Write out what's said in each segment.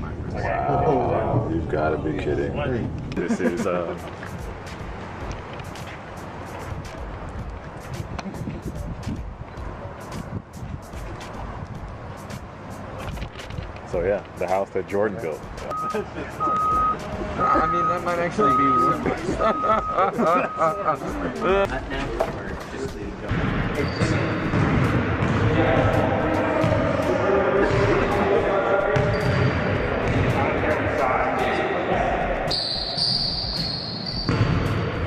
Wow, you've got to be kidding me. This is so yeah, the house that Jordan built. I mean, that might actually be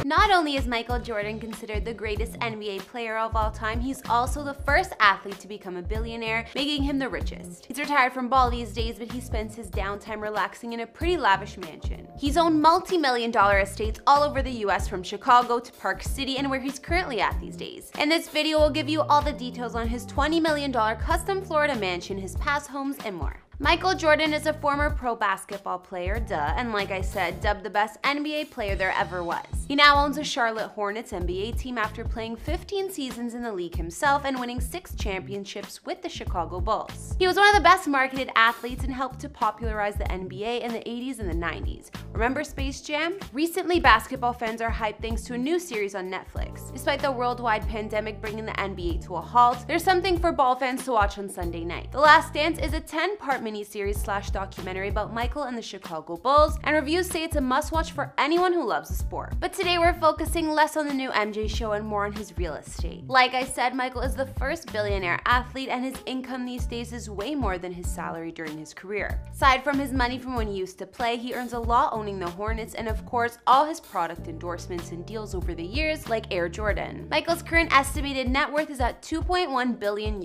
Not only is Michael Jordan considered the greatest NBA player of all time, he's also the first athlete to become a billionaire, making him the richest. He's retired from ball these days, but he spends his downtime relaxing in a pretty lavish mansion. He's owned multi-million-dollar estates all over the US, from Chicago to Park City and where he's currently at these days. And this video will give you all the details on his $20 million custom Florida mansion, his past homes, and more. Michael Jordan is a former pro basketball player, and like I said, dubbed the best NBA player there ever was. He now owns a Charlotte Hornets NBA team after playing 15 seasons in the league himself and winning 6 championships with the Chicago Bulls. He was one of the best marketed athletes and helped to popularize the NBA in the 80s and the 90s. Remember Space Jam? Recently, basketball fans are hyped thanks to a new series on Netflix. Despite the worldwide pandemic bringing the NBA to a halt, there's something for ball fans to watch on Sunday night. The Last Dance is a 10-part miniseries/documentary about Michael and the Chicago Bulls, and reviews say it's a must-watch for anyone who loves the sport. But today we're focusing less on the new MJ show and more on his real estate. Like I said, Michael is the first billionaire athlete, and his income these days is way more than his salary during his career. Aside from his money from when he used to play, he earns a lot owning the Hornets and of course all his product endorsements and deals over the years, like Air Jordan. Michael's current estimated net worth is at $2.1 billion.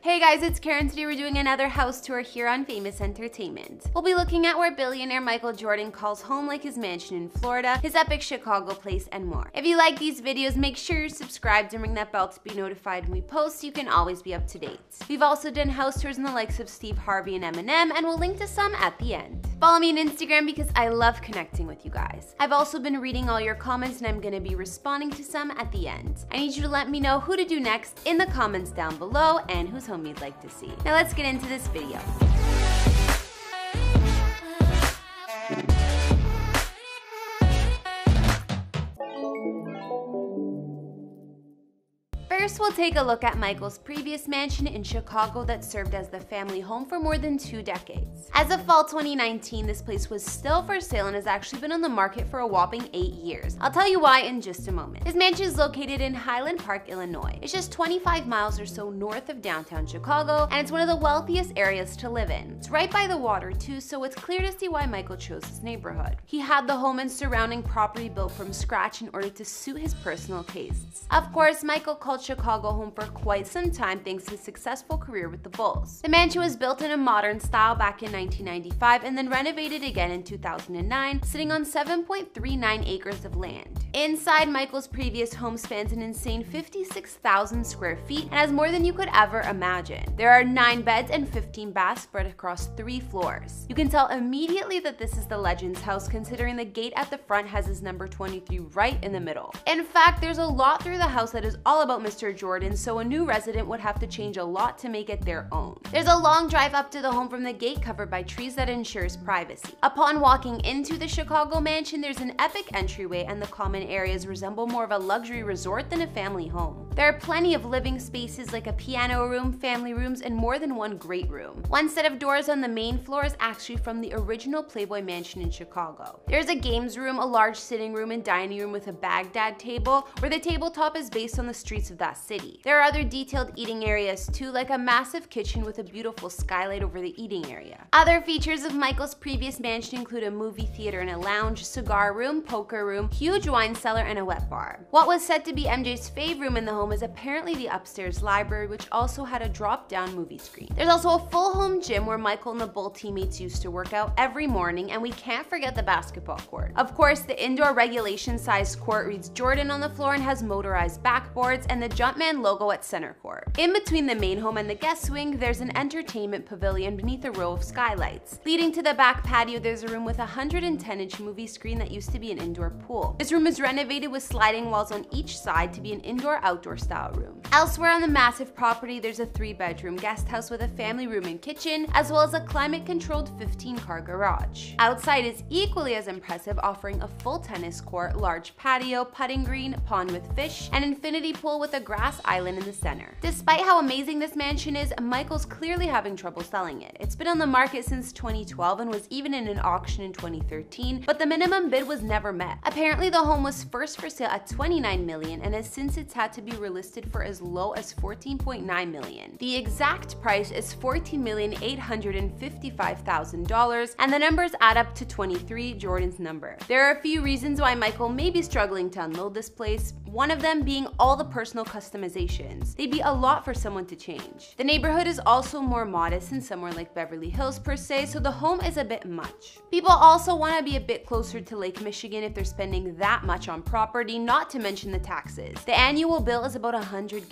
Hey guys, it's Karen. Today we're doing another house tour here on Famous Entertainment. We'll be looking at where billionaire Michael Jordan calls home, like his mansion in Florida, his epic Chicago place, and more. If you like these videos, make sure you're subscribed and ring that bell to be notified when we post so you can always be up to date. We've also done house tours in the likes of Steve Harvey and Eminem, and we'll link to some at the end. Follow me on Instagram because I love connecting with you guys. I've also been reading all your comments and I'm gonna be responding to some at the end. I need you to let me know who to do next in the comments down below and whose home you'd like to see. Now let's get into this video. First, we'll take a look at Michael's previous mansion in Chicago that served as the family home for more than 2 decades. As of fall 2019, this place was still for sale and has actually been on the market for a whopping 8 years. I'll tell you why in just a moment. His mansion is located in Highland Park, Illinois. It's just 25 miles or so north of downtown Chicago, and it's one of the wealthiest areas to live in. It's right by the water too, so it's clear to see why Michael chose this neighborhood. He had the home and surrounding property built from scratch in order to suit his personal tastes. Of course, Michael called Chicago home for quite some time thanks to his successful career with the Bulls. The mansion was built in a modern style back in 1995 and then renovated again in 2009, sitting on 7.39 acres of land. Inside, Michael's previous home spans an insane 56,000 square feet and has more than you could ever imagine. There are 9 beds and 15 baths spread across 3 floors. You can tell immediately that this is the legend's house, considering the gate at the front has his number 23 right in the middle. In fact, there's a lot through the house that is all about Mr. Jordan, so a new resident would have to change a lot to make it their own. There's a long drive up to the home from the gate, covered by trees, that ensures privacy. Upon walking into the Chicago mansion, there's an epic entryway, and the common areas resemble more of a luxury resort than a family home. There are plenty of living spaces like a piano room, family rooms, and more than one great room. One set of doors on the main floor is actually from the original Playboy mansion in Chicago. There's a games room, a large sitting room, and dining room with a Baghdad table, where the tabletop is based on the streets of that city. There are other detailed eating areas too, like a massive kitchen with a beautiful skylight over the eating area. Other features of Michael's previous mansion include a movie theater and a lounge, cigar room, poker room, huge wine cellar, and a wet bar. What was said to be MJ's fave room in the home is apparently the upstairs library, which also had a drop-down movie screen. There's also a full home gym where Michael and the Bull teammates used to work out every morning, and we can't forget the basketball court. Of course, the indoor regulation-sized court reads Jordan on the floor and has motorized backboards, and the Jumpman logo at center court. In between the main home and the guest wing, there's an entertainment pavilion beneath a row of skylights. Leading to the back patio, there's a room with a 110-inch movie screen that used to be an indoor pool. This room is renovated with sliding walls on each side to be an indoor-outdoor style room. Elsewhere on the massive property, there's a 3-bedroom guest house with a family room and kitchen, as well as a climate-controlled 15-car garage. Outside is equally as impressive, offering a full tennis court, large patio, putting green, pond with fish, and infinity pool with a grass island in the center. Despite how amazing this mansion is, Michael's clearly having trouble selling it. It's been on the market since 2012 and was even in an auction in 2013, but the minimum bid was never met. Apparently, the home was first for sale at $29 million and has since it's had to be relisted for as low as $14.9 million. The exact price is $14,855,000, and the numbers add up to 23, Jordan's number. There are a few reasons why Michael may be struggling to unload this place, one of them being all the personal customizations. They'd be a lot for someone to change. The neighborhood is also more modest than somewhere like Beverly Hills per se, so the home is a bit much. People also want to be a bit closer to Lake Michigan if they're spending that much on property, not to mention the taxes. The annual bill is about $100K.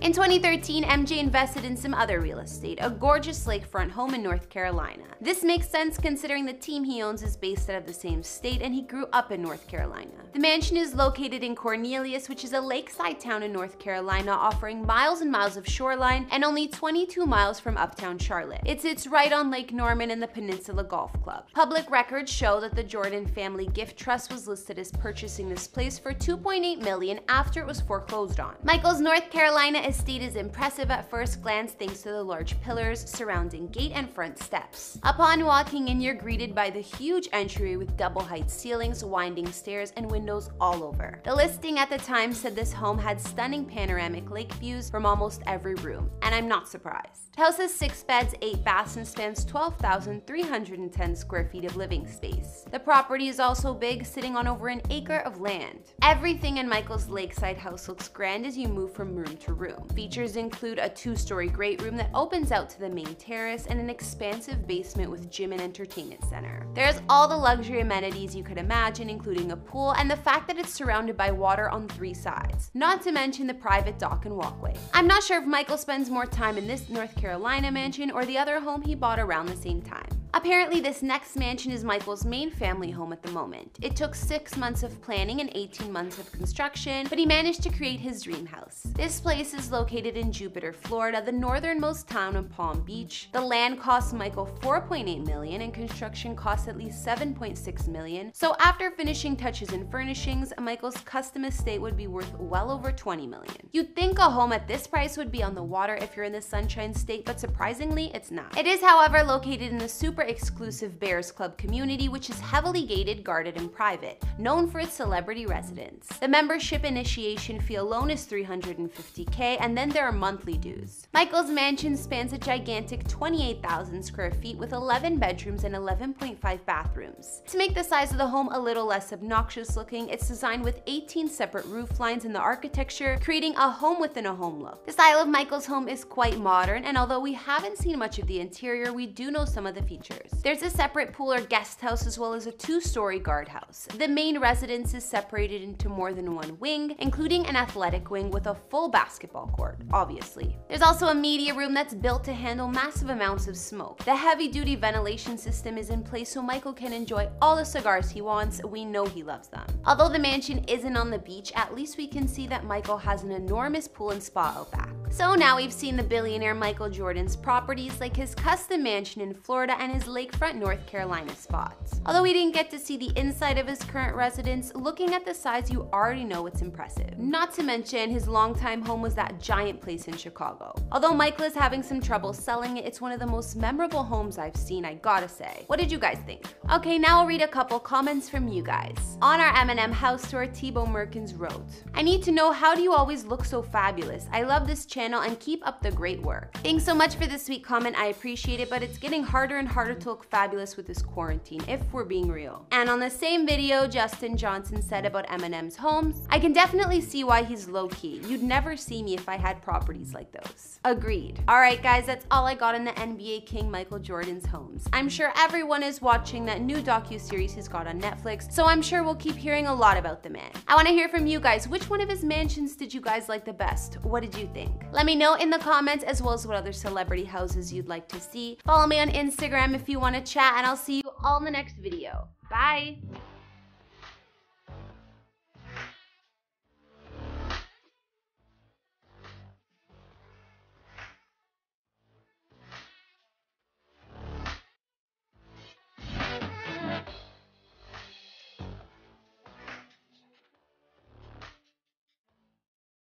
In 2013, MJ invested in some other real estate, a gorgeous lakefront home in North Carolina. This makes sense considering the team he owns is based out of the same state and he grew up in North Carolina. The mansion is located in Cornelius, which is a lakeside town in North Carolina, offering miles and miles of shoreline and only 22 miles from uptown Charlotte. It sits right on Lake Norman in the Peninsula Golf Club. Public records show that the Jordan Family Gift Trust was listed as purchasing this place for $2.8 million after it was foreclosed on. Michael's North Carolina estate is impressive at first glance thanks to the large pillars, surrounding gate, and front steps. Upon walking in, you're greeted by the huge entryway with double-height ceilings, winding stairs, and windows all over. The listing at the time said this home had stunning panoramic lake views from almost every room, and I'm not surprised. The house has 6 beds, 8 baths, and spans 12,310 square feet of living space. The property is also big, sitting on over an acre of land. Everything in Michael's lakeside house looks grand as you move from room to room. Features include a 2-story great room that opens out to the main terrace and an expansive basement with gym and entertainment center. There's all the luxury amenities you could imagine, including a pool and the fact that it's surrounded by water on 3 sides, not to mention the private dock and walkway. I'm not sure if Michael spends more time in this North Carolina mansion or the other home he bought around the same time. Apparently, this next mansion is Michael's main family home at the moment. It took 6 months of planning and 18 months of construction, but he managed to create his dream house. This place is located in Jupiter, Florida, the northernmost town in Palm Beach. The land cost Michael $4.8 million and construction cost at least $7.6 million, so after finishing touches and furnishings, Michael's custom estate would be worth well over $20 million. You'd think a home at this price would be on the water if you're in the Sunshine State, but surprisingly, it's not. It is, however, located in the super exclusive Bears Club community, which is heavily gated, guarded, and private, known for its celebrity residents. The membership initiation fee alone is $350K, and then there are monthly dues. Michael's mansion spans a gigantic 28,000 square feet with 11 bedrooms and 11.5 bathrooms. To make the size of the home a little less obnoxious looking, it's designed with 18 separate roof lines in the architecture, creating a home within a home look. The style of Michael's home is quite modern, and although we haven't seen much of the interior, we do know some of the features. There's a separate pool or guest house as well as a 2-story guardhouse. The main residence is separated into more than one wing, including an athletic wing with a full basketball court, obviously. There's also a media room that's built to handle massive amounts of smoke. The heavy-duty ventilation system is in place so Michael can enjoy all the cigars he wants. We know he loves them. Although the mansion isn't on the beach, at least we can see that Michael has an enormous pool and spa out back. So now we've seen the billionaire Michael Jordan's properties, like his custom mansion in Florida and his lakefront North Carolina spots. Although we didn't get to see the inside of his current residence, looking at the size you already know it's impressive. Not to mention, his longtime home was that giant place in Chicago. Although Michael is having some trouble selling it, it's one of the most memorable homes I've seen, I gotta say. What did you guys think? Okay, now I'll read a couple comments from you guys. On our Eminem house tour, Thibaut Merkins wrote, "I need to know, how do you always look so fabulous? I love this channel and keep up the great work." Thanks so much for this sweet comment, I appreciate it, but it's getting harder and harder to look fabulous with this quarantine, if we're being real. And on the same video, Justin Johnson said about Eminem's homes, "I can definitely see why he's low-key. You'd never see me if I had properties like those." Agreed. Alright guys, that's all I got on the NBA King Michael Jordan's homes. I'm sure everyone is watching that new docuseries he's got on Netflix, so I'm sure we'll keep hearing a lot about the man. I want to hear from you guys, which one of his mansions did you guys like the best? What did you think? Let me know in the comments, as well as what other celebrity houses you'd like to see. Follow me on Instagram if you want to chat, and I'll see you all in the next video. Bye!